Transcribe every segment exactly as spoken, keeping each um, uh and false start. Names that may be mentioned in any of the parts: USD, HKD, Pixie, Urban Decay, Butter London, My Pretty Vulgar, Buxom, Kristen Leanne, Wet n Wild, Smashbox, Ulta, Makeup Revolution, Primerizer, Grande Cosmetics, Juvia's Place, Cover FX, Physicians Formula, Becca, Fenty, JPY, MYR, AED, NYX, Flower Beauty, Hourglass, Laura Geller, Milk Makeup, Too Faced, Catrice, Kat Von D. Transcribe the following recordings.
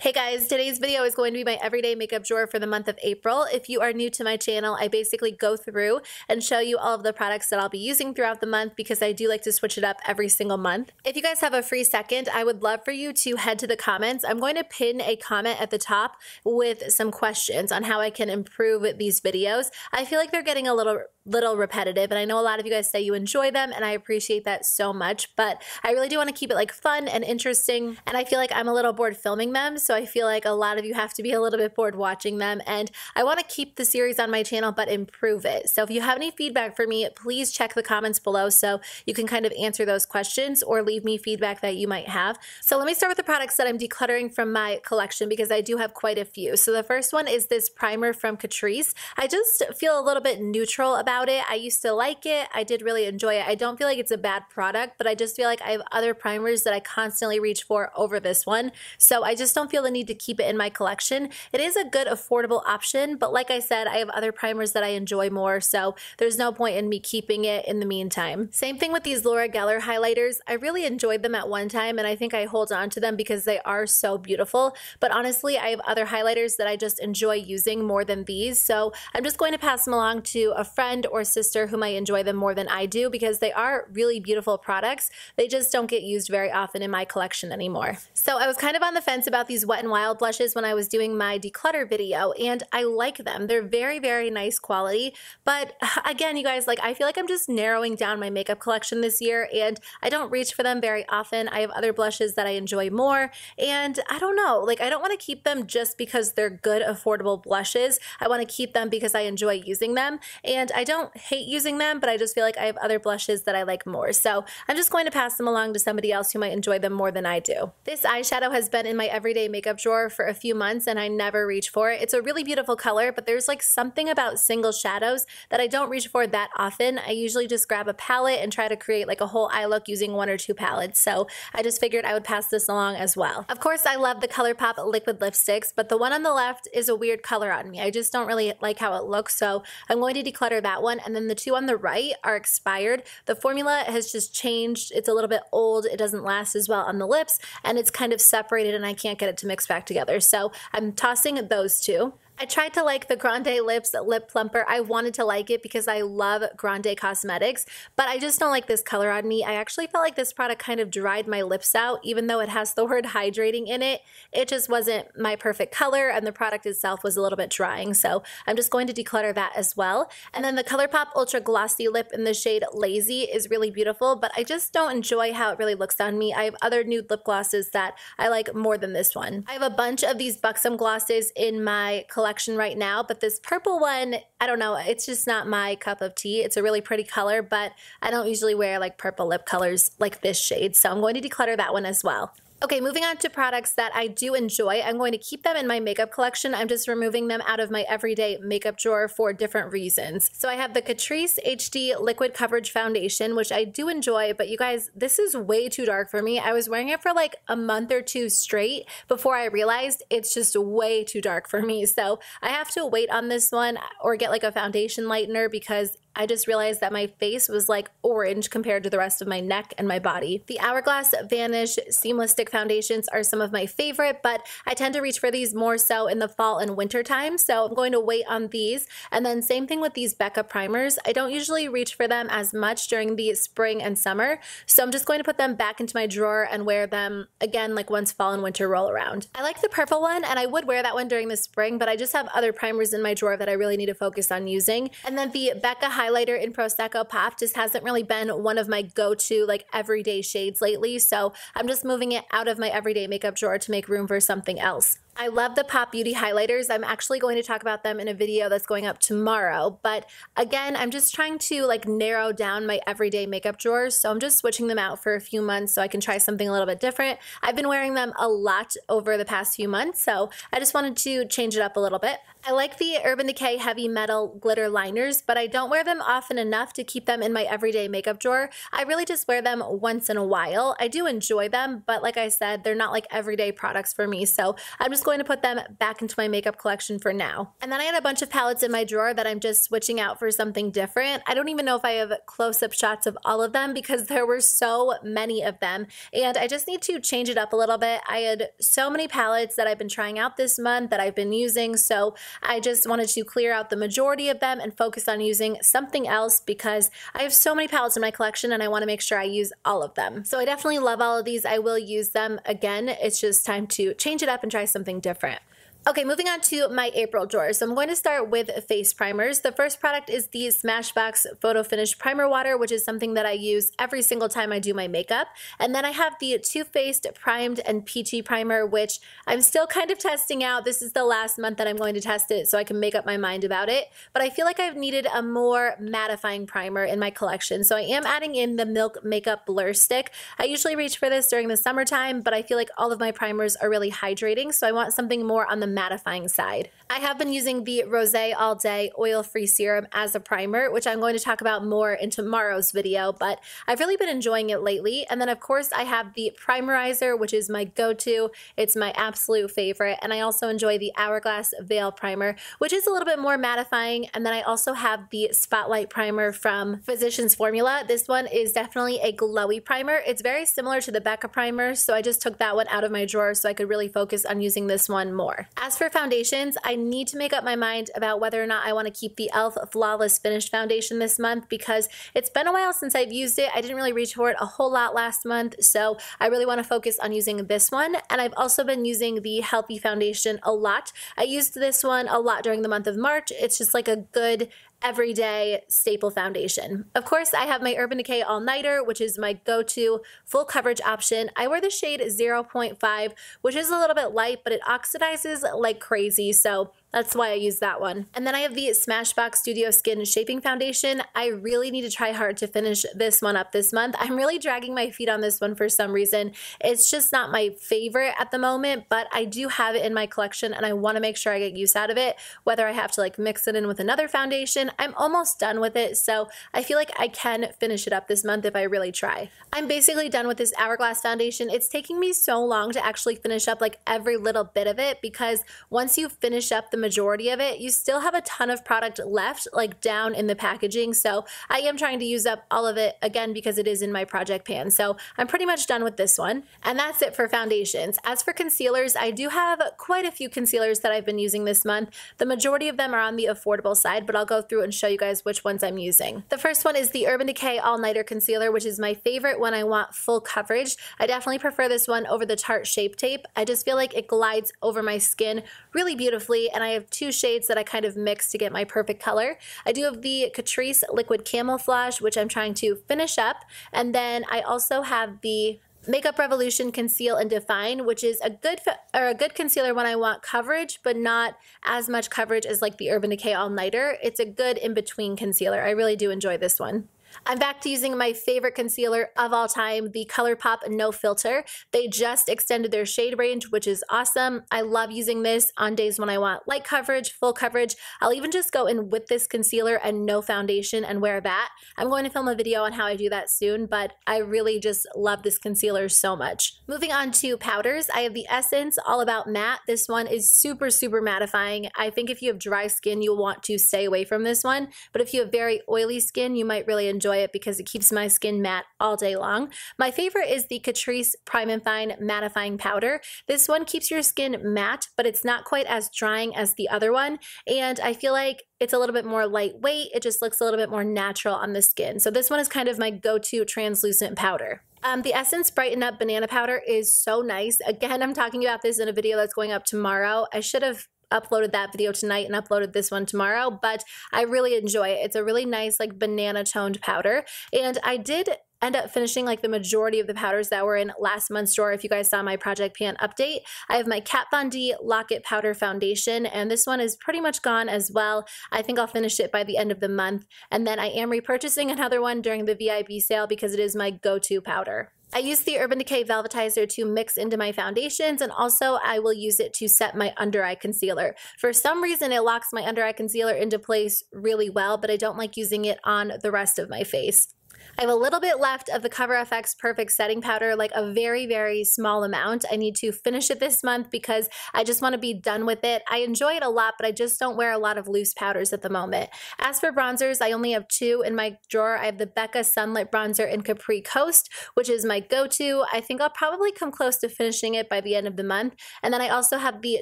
Hey guys, today's video is going to be my everyday makeup drawer for the month of April. If you are new to my channel, I basically go through and show you all of the products that I'll be using throughout the month because I do like to switch it up every single month. If you guys have a free second, I would love for you to head to the comments. I'm going to pin a comment at the top with some questions on how I can improve these videos. I feel like they're getting a little little repetitive, and I know a lot of you guys say you enjoy them, and I appreciate that so much, but I really do want to keep it like fun and interesting, and I feel like I'm a little bored filming them, so I feel like a lot of you have to be a little bit bored watching them, and I want to keep the series on my channel but improve it. So if you have any feedback for me, please check the comments below so you can kind of answer those questions or leave me feedback that you might have. So let me start with the products that I'm decluttering from my collection because I do have quite a few. So the first one is this primer from Catrice. I just feel a little bit neutral about it. I used to like it. I did really enjoy it. I don't feel like it's a bad product, but I just feel like I have other primers that I constantly reach for over this one. So I just don't feel the need to keep it in my collection. It is a good affordable option, but like I said, I have other primers that I enjoy more, so there's no point in me keeping it in the meantime. Same thing with these Laura Geller highlighters. I really enjoyed them at one time, and I think I hold on to them because they are so beautiful, but honestly, I have other highlighters that I just enjoy using more than these, so I'm just going to pass them along to a friend or sister who might enjoy them more than I do because they are really beautiful products. They just don't get used very often in my collection anymore. So I was kind of on the fence about these Wet n Wild blushes when I was doing my declutter video, and I like them. They're very, very nice quality, but again, you guys, like I feel like I'm just narrowing down my makeup collection this year, and I don't reach for them very often. I have other blushes that I enjoy more, and I don't know, like I don't want to keep them just because they're good, affordable blushes. I want to keep them because I enjoy using them, and I don't I don't hate using them, but I just feel like I have other blushes that I like more. So I'm just going to pass them along to somebody else who might enjoy them more than I do. This eyeshadow has been in my everyday makeup drawer for a few months and I never reach for it. It's a really beautiful color, but there's like something about single shadows that I don't reach for that often. I usually just grab a palette and try to create like a whole eye look using one or two palettes. So I just figured I would pass this along as well. Of course, I love the ColourPop liquid lipsticks, but the one on the left is a weird color on me. I just don't really like how it looks, so I'm going to declutter that one. One, and then the two on the right are expired. The formula has just changed. It's a little bit old. It doesn't last as well on the lips, and it's kind of separated and I can't get it to mix back together. So I'm tossing those two. I tried to like the Grande Lips Lip Plumper. I wanted to like it because I love Grande Cosmetics, but I just don't like this color on me. I actually felt like this product kind of dried my lips out, even though it has the word hydrating in it. It just wasn't my perfect color, and the product itself was a little bit drying, so I'm just going to declutter that as well. And then the ColourPop Ultra Glossy Lip in the shade Lazy is really beautiful, but I just don't enjoy how it really looks on me. I have other nude lip glosses that I like more than this one. I have a bunch of these Buxom glosses in my collection right now, but this purple one, I don't know, it's just not my cup of tea. It's a really pretty color, but I don't usually wear like purple lip colors like this shade, so I'm going to declutter that one as well. Okay, moving on to products that I do enjoy. I'm going to keep them in my makeup collection. I'm just removing them out of my everyday makeup drawer for different reasons. So I have the Catrice H D Liquid Coverage Foundation, which I do enjoy, but you guys, this is way too dark for me. I was wearing it for like a month or two straight before I realized it's just way too dark for me. So I have to wait on this one or get like a foundation lightener because I just realized that my face was like orange compared to the rest of my neck and my body. The Hourglass Vanish Seamless Stick Foundations are some of my favorite, but I tend to reach for these more so in the fall and winter time, so I'm going to wait on these. And then same thing with these Becca primers. I don't usually reach for them as much during the spring and summer, so I'm just going to put them back into my drawer and wear them again like once fall and winter roll around. I like the purple one, and I would wear that one during the spring, but I just have other primers in my drawer that I really need to focus on using. And then the Becca High highlighter in Prosecco Pop just hasn't really been one of my go-to like everyday shades lately, so I'm just moving it out of my everyday makeup drawer to make room for something else. I love the Pop Beauty highlighters. I'm actually going to talk about them in a video that's going up tomorrow, but again, I'm just trying to like narrow down my everyday makeup drawers, so I'm just switching them out for a few months so I can try something a little bit different. I've been wearing them a lot over the past few months, so I just wanted to change it up a little bit. I like the Urban Decay Heavy Metal Glitter Liners, but I don't wear them often enough to keep them in my everyday makeup drawer. I really just wear them once in a while. I do enjoy them, but like I said, they're not like everyday products for me, so I'm just going to put them back into my makeup collection for now. And then I had a bunch of palettes in my drawer that I'm just switching out for something different. I don't even know if I have close-up shots of all of them because there were so many of them, and I just need to change it up a little bit. I had so many palettes that I've been trying out this month that I've been using, so I just wanted to clear out the majority of them and focus on using something else because I have so many palettes in my collection and I want to make sure I use all of them. So I definitely love all of these. I will use them again. It's just time to change it up and try something different. Okay, moving on to my April drawer. So I'm going to start with face primers. The first product is the Smashbox Photo Finish Primer Water, which is something that I use every single time I do my makeup. And then I have the Too Faced Primed and Peachy Primer, which I'm still kind of testing out. This is the last month that I'm going to test it so I can make up my mind about it. But I feel like I've needed a more mattifying primer in my collection. So I am adding in the Milk Makeup Blur Stick. I usually reach for this during the summertime, but I feel like all of my primers are really hydrating, so I want something more on the mattifying side. I have been using the Rosé All Day Oil-Free Serum as a primer, which I'm going to talk about more in tomorrow's video, but I've really been enjoying it lately. And then of course I have the Primerizer, which is my go-to. It's my absolute favorite. And I also enjoy the Hourglass Veil Primer, which is a little bit more mattifying. And then I also have the Spotlight Primer from Physicians Formula. This one is definitely a glowy primer. It's very similar to the Becca primer, so I just took that one out of my drawer so I could really focus on using this one more. As for foundations, I need to make up my mind about whether or not I want to keep the e l f Flawless Finish Foundation this month because it's been a while since I've used it. I didn't really reach for it a whole lot last month, so I really want to focus on using this one. And I've also been using the Healthy Foundation a lot. I used this one a lot during the month of March. It's just like a good everyday staple foundation. Of course, I have my Urban Decay All Nighter, which is my go-to full coverage option. I wear the shade zero point five, which is a little bit light, but it oxidizes like crazy, so that's why I use that one. And then I have the Smashbox Studio Skin Shaping Foundation. I really need to try hard to finish this one up this month. I'm really dragging my feet on this one for some reason. It's just not my favorite at the moment, but I do have it in my collection and I want to make sure I get use out of it, whether I have to like mix it in with another foundation. I'm almost done with it, so I feel like I can finish it up this month if I really try. I'm basically done with this Hourglass foundation. It's taking me so long to actually finish up like every little bit of it because once you finish up the majority of it, you still have a ton of product left like down in the packaging, so I am trying to use up all of it again because it is in my project pan. So I'm pretty much done with this one, and that's it for foundations. As for concealers, I do have quite a few concealers that I've been using this month. The majority of them are on the affordable side, but I'll go through and show you guys which ones I'm using. The first one is the Urban Decay All Nighter Concealer, which is my favorite when I want full coverage. I definitely prefer this one over the Tarte Shape Tape. I just feel like it glides over my skin really beautifully, and I I have two shades that I kind of mix to get my perfect color. I do have the Catrice Liquid Camouflage, which I'm trying to finish up. And then I also have the Makeup Revolution Conceal and Define, which is a good or a good concealer when I want coverage, but not as much coverage as like the Urban Decay All Nighter. It's a good in-between concealer. I really do enjoy this one. I'm back to using my favorite concealer of all time, the ColourPop No Filter. They just extended their shade range, which is awesome. I love using this on days when I want light coverage, full coverage. I'll even just go in with this concealer and no foundation and wear that. I'm going to film a video on how I do that soon, but I really just love this concealer so much. Moving on to powders, I have the Essence All About Matte. This one is super, super mattifying. I think if you have dry skin, you'll want to stay away from this one, but if you have very oily skin, you might really enjoy enjoy it because it keeps my skin matte all day long. My favorite is the Catrice Prime and Fine Mattifying Powder. This one keeps your skin matte, but it's not quite as drying as the other one, and I feel like it's a little bit more lightweight. It just looks a little bit more natural on the skin. So this one is kind of my go-to translucent powder. Um, the Essence Brighten Up Banana Powder is so nice. Again, I'm talking about this in a video that's going up tomorrow. I should have uploaded that video tonight and uploaded this one tomorrow, but I really enjoy it. It's a really nice like banana toned powder, and I did end up finishing like the majority of the powders that were in last month's drawer. If you guys saw my Project Pan update, I have my Kat Von D Locket Powder Foundation, and this one is pretty much gone as well. I think I'll finish it by the end of the month, and then I am repurchasing another one during the V I B sale because it is my go-to powder. I use the Urban Decay Velvetizer to mix into my foundations, and also I will use it to set my under eye concealer. For some reason, it locks my under eye concealer into place really well, but I don't like using it on the rest of my face. I have a little bit left of the Cover F X Perfect Setting Powder, like a very, very small amount. I need to finish it this month because I just want to be done with it. I enjoy it a lot, but I just don't wear a lot of loose powders at the moment. As for bronzers, I only have two in my drawer. I have the Becca Sunlit Bronzer in Capri Coast, which is my go-to. I think I'll probably come close to finishing it by the end of the month. And then I also have the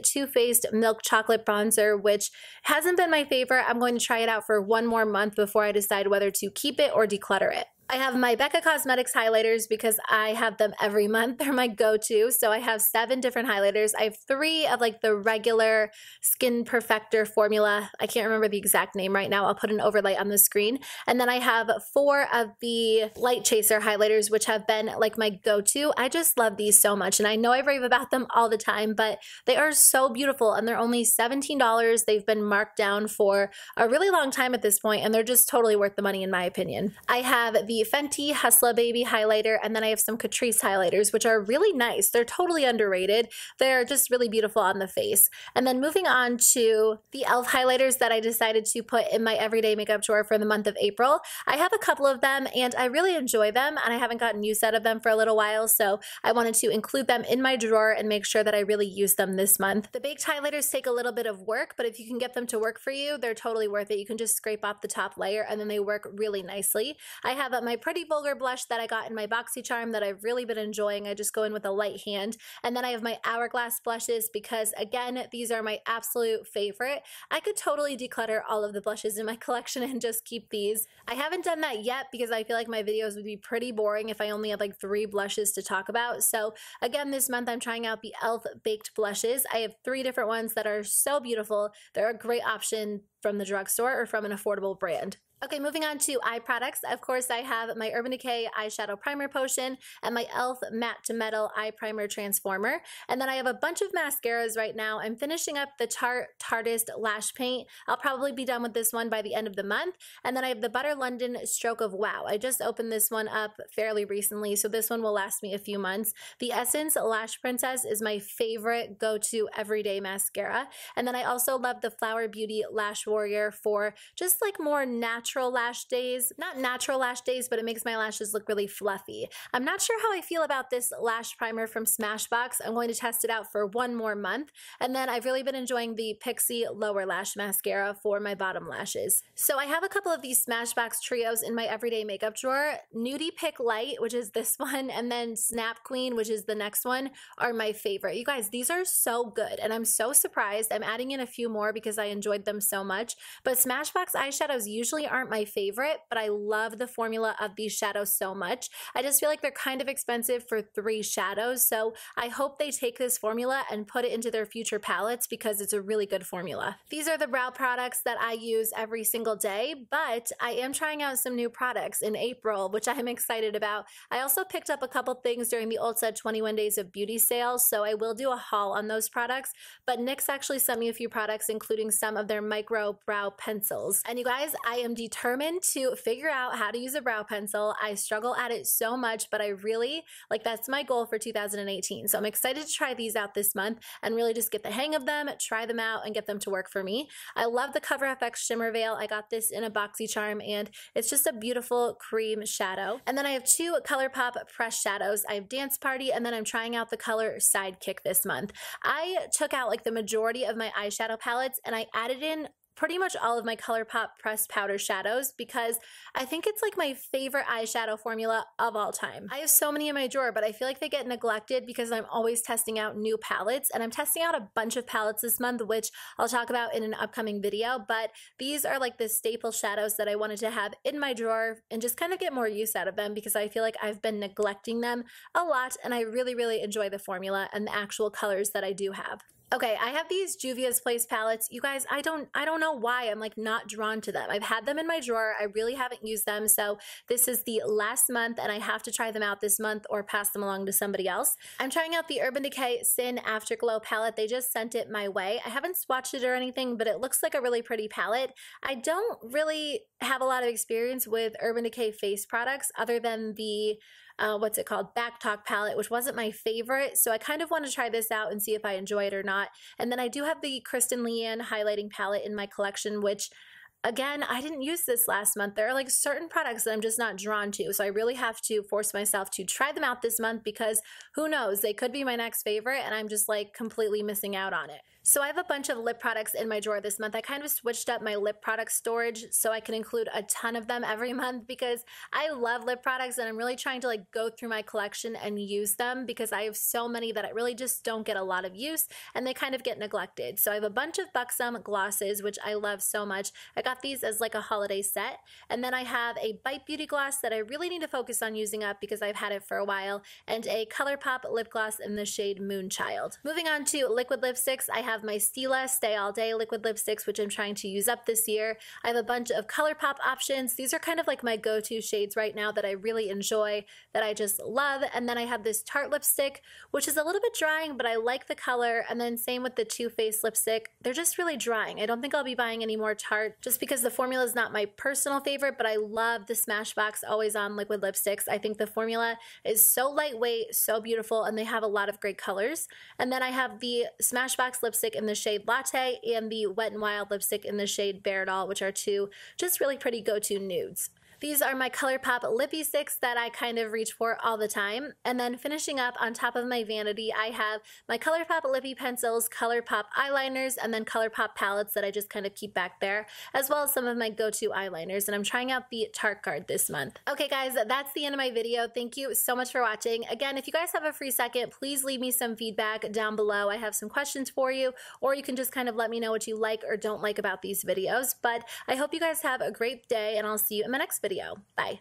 Too Faced Milk Chocolate Bronzer, which hasn't been my favorite. I'm going to try it out for one more month before I decide whether to keep it or declutter it. I have my Becca Cosmetics highlighters because I have them every month. They're my go-to. So I have seven different highlighters. I have three of like the regular Skin Perfector formula. I can't remember the exact name right now. I'll put an overlay on the screen. And then I have four of the Light Chaser highlighters, which have been like my go-to. I just love these so much. And I know I rave about them all the time, but they are so beautiful and they're only seventeen dollars. They've been marked down for a really long time at this point, and they're just totally worth the money in my opinion. I have the The Fenty Hustla Baby highlighter, and then I have some Catrice highlighters, which are really nice. They're totally underrated. They're just really beautiful on the face. And then moving on to the e l f highlighters that I decided to put in my everyday makeup drawer for the month of April. I have a couple of them and I really enjoy them, and I haven't gotten use out of them for a little while, so I wanted to include them in my drawer and make sure that I really use them this month. The baked highlighters take a little bit of work, but if you can get them to work for you, they're totally worth it. You can just scrape off the top layer and then they work really nicely. I have a My Pretty Vulgar blush that I got in my Boxycharm that I've really been enjoying. I just go in with a light hand. And then I have my Hourglass blushes because, again, these are my absolute favorite. I could totally declutter all of the blushes in my collection and just keep these. I haven't done that yet because I feel like my videos would be pretty boring if I only had like three blushes to talk about. So again, this month I'm trying out the e l f Baked Blushes. I have three different ones that are so beautiful. They're a great option from the drugstore or from an affordable brand. Okay, moving on to eye products. Of course, I have my Urban Decay Eyeshadow Primer Potion and my e l f Matte to Metal Eye Primer Transformer. And then I have a bunch of mascaras right now. I'm finishing up the Tarte Tartist Lash Paint. I'll probably be done with this one by the end of the month. And then I have the Butter London Stroke of Wow. I just opened this one up fairly recently, so this one will last me a few months. The Essence Lash Princess is my favorite go-to everyday mascara. And then I also love the Flower Beauty Lash Warrior for just like more natural natural lash days. Not natural lash days, but it makes my lashes look really fluffy. I'm not sure how I feel about this lash primer from Smashbox. I'm going to test it out for one more month. And then I've really been enjoying the Pixie Lower Lash Mascara for my bottom lashes. So I have a couple of these Smashbox trios in my everyday makeup drawer. Nudie Pick Light, which is this one, and then Snap Queen, which is the next one, are my favorite. You guys, these are so good, and I'm so surprised. I'm adding in a few more because I enjoyed them so much. But Smashbox eyeshadows usually are aren't my favorite, but I love the formula of these shadows so much. I just feel like they're kind of expensive for three shadows, so I hope they take this formula and put it into their future palettes because it's a really good formula. These are the brow products that I use every single day, but I am trying out some new products in April, which I am excited about. I also picked up a couple things during the Ulta twenty-one Days of Beauty sale, so I will do a haul on those products, but NYX actually sent me a few products, including some of their micro brow pencils. And you guys, I am determined to figure out how to use a brow pencil. I struggle at it so much, but I really, like, that's my goal for two thousand eighteen. So I'm excited to try these out this month and really just get the hang of them, try them out, and get them to work for me. I love the Cover F X Shimmer Veil. I got this in a Boxycharm, and it's just a beautiful cream shadow. And then I have two ColourPop pressed shadows. I have Dance Party, and then I'm trying out the color Sidekick this month. I took out, like, the majority of my eyeshadow palettes, and I added in pretty much all of my ColourPop pressed powder shadows because I think it's like my favorite eyeshadow formula of all time. I have so many in my drawer, but I feel like they get neglected because I'm always testing out new palettes, and I'm testing out a bunch of palettes this month, which I'll talk about in an upcoming video, but these are like the staple shadows that I wanted to have in my drawer and just kind of get more use out of them because I feel like I've been neglecting them a lot, and I really, really enjoy the formula and the actual colors that I do have. Okay, I have these Juvia's Place palettes. You guys, I don't I don't know why I'm like not drawn to them. I've had them in my drawer. I really haven't used them. So this is the last month and I have to try them out this month or pass them along to somebody else. I'm trying out the Urban Decay Sin Afterglow palette. They just sent it my way. I haven't swatched it or anything, but it looks like a really pretty palette. I don't really have a lot of experience with Urban Decay face products other than the Uh, what's it called, Backtalk palette, which wasn't my favorite, so I kind of want to try this out and see if I enjoy it or not. And then I do have the Kristen Leanne highlighting palette in my collection, which again, I didn't use this last month. There are like certain products that I'm just not drawn to, so I really have to force myself to try them out this month because who knows, they could be my next favorite and I'm just like completely missing out on it. So I have a bunch of lip products in my drawer this month. I kind of switched up my lip product storage so I can include a ton of them every month because I love lip products and I'm really trying to like go through my collection and use them because I have so many that I really just don't get a lot of use and they kind of get neglected. So I have a bunch of Buxom glosses, which I love so much. I got these as like a holiday set. And then I have a Bite Beauty gloss that I really need to focus on using up because I've had it for a while, and a ColourPop lip gloss in the shade Moonchild. Moving on to liquid lipsticks, I have my Stila Stay All Day liquid lipsticks, which I'm trying to use up this year. I have a bunch of ColourPop options. These are kind of like my go-to shades right now that I really enjoy, that I just love. And then I have this Tarte lipstick, which is a little bit drying, but I like the color. And then same with the Too Faced lipstick. They're just really drying. I don't think I'll be buying any more Tarte just because the formula is not my personal favorite, but I love the Smashbox Always On liquid lipsticks. I think the formula is so lightweight, so beautiful, and they have a lot of great colors. And then I have the Smashbox lipstick in the shade Latte and the Wet n Wild lipstick in the shade Bear It All, which are two just really pretty go-to nudes. These are my ColourPop lippy sticks that I kind of reach for all the time. And then finishing up on top of my vanity, I have my ColourPop lippy pencils, ColourPop eyeliners, and then ColourPop palettes that I just kind of keep back there, as well as some of my go-to eyeliners. And I'm trying out the Tarte card this month. Okay guys, that's the end of my video. Thank you so much for watching. Again, if you guys have a free second, please leave me some feedback down below. I have some questions for you, or you can just kind of let me know what you like or don't like about these videos. But I hope you guys have a great day, and I'll see you in my next video. Video. Bye.